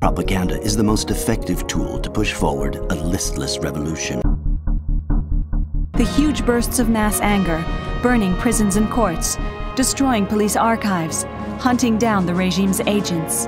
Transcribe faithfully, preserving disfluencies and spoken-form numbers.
Propaganda is the most effective tool to push forward a listless revolution. The huge bursts of mass anger, burning prisons and courts, destroying police archives, hunting down the regime's agents.